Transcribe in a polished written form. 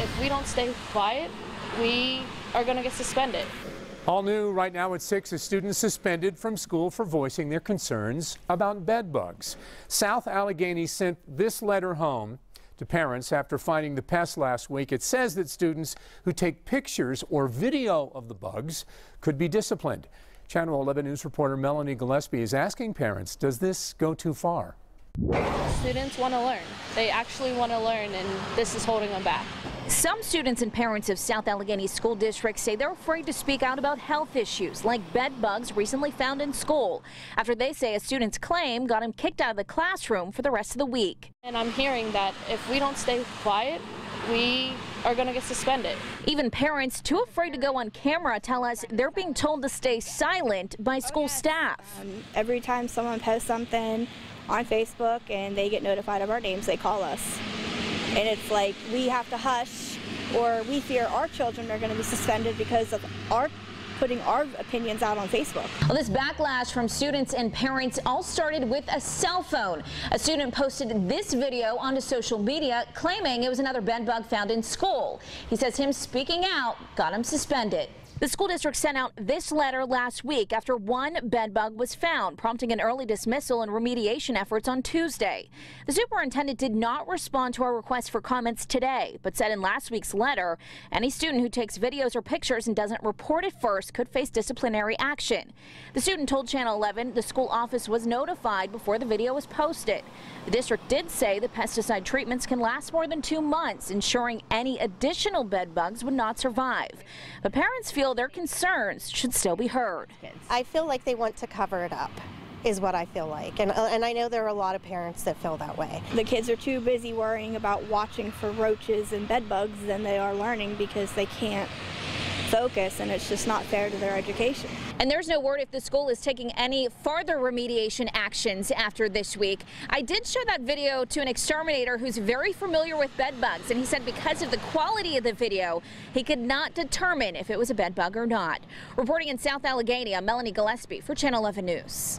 if we don't stay quiet, we are going to get suspended. All new right now at 6 is students suspended from school for voicing their concerns about bed bugs. South Allegheny sent this letter home to parents after finding the pest last week. It says that students who take pictures or video of the bugs could be disciplined. Channel 11 News reporter Melanie Gillespie is asking parents, does this go too far? Students want to learn. They actually want to learn, and this is holding them back. Some students and parents of South Allegheny School District say they're afraid to speak out about health issues like bed bugs recently found in school, after they say a student's claim got him kicked out of the classroom for the rest of the week. And I'm hearing that if we don't stay quiet, we are going to get suspended. Even parents too afraid to go on camera tell us they're being told to stay silent by school staff. Every time someone posts something on Facebook and they get notified of our names, they call us. And it's like, we have to hush, or we fear our children are going to be suspended because of our putting our opinions out on Facebook. Well, this backlash from students and parents all started with a cell phone. A student posted this video onto social media claiming it was another bed bug found in school. He says him speaking out got him suspended. The school district sent out this letter last week after one bed bug was found, prompting an early dismissal and remediation efforts on Tuesday. The superintendent did not respond to our request for comments today, but said in last week's letter, any student who takes videos or pictures and doesn't report it first could face disciplinary action. The student told Channel 11 the school office was notified before the video was posted. The district did say the pesticide treatments can last more than 2 months, ensuring any additional bed bugs would not survive. But parents feel their concerns should still be heard. I feel like they want to cover it up, is what I feel like, and I know there are a lot of parents that feel that way. The kids are too busy worrying about watching for roaches and bed bugs than they are learning, because they can't focus, and it's just not fair to their education. And there's no word if the school is taking any further remediation actions after this week. I did show that video to an exterminator who's very familiar with bed bugs, and he said because of the quality of the video, he could not determine if it was a bed bug or not. Reporting in South Allegheny, I'm Melanie Gillespie for Channel 11 News.